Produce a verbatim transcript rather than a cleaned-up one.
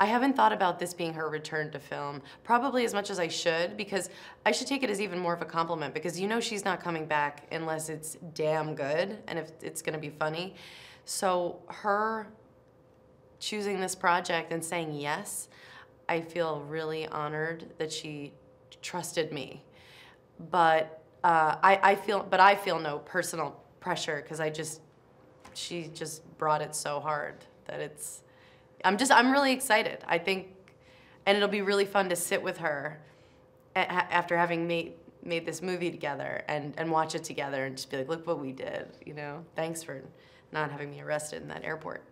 I haven't thought about this being her return to film, probably as much as I should, because I should take it as even more of a compliment, because you know she's not coming back unless it's damn good and if it's gonna be funny. So her choosing this project and saying yes, I feel really honored that she trusted me. But uh, I, I feel, but I feel no personal pressure, because I just, she just brought it so hard that it's, I'm just, I'm really excited, I think, and it'll be really fun to sit with her after having made, made this movie together and, and watch it together and just be like, look what we did, you know? Thanks for not having me arrested in that airport.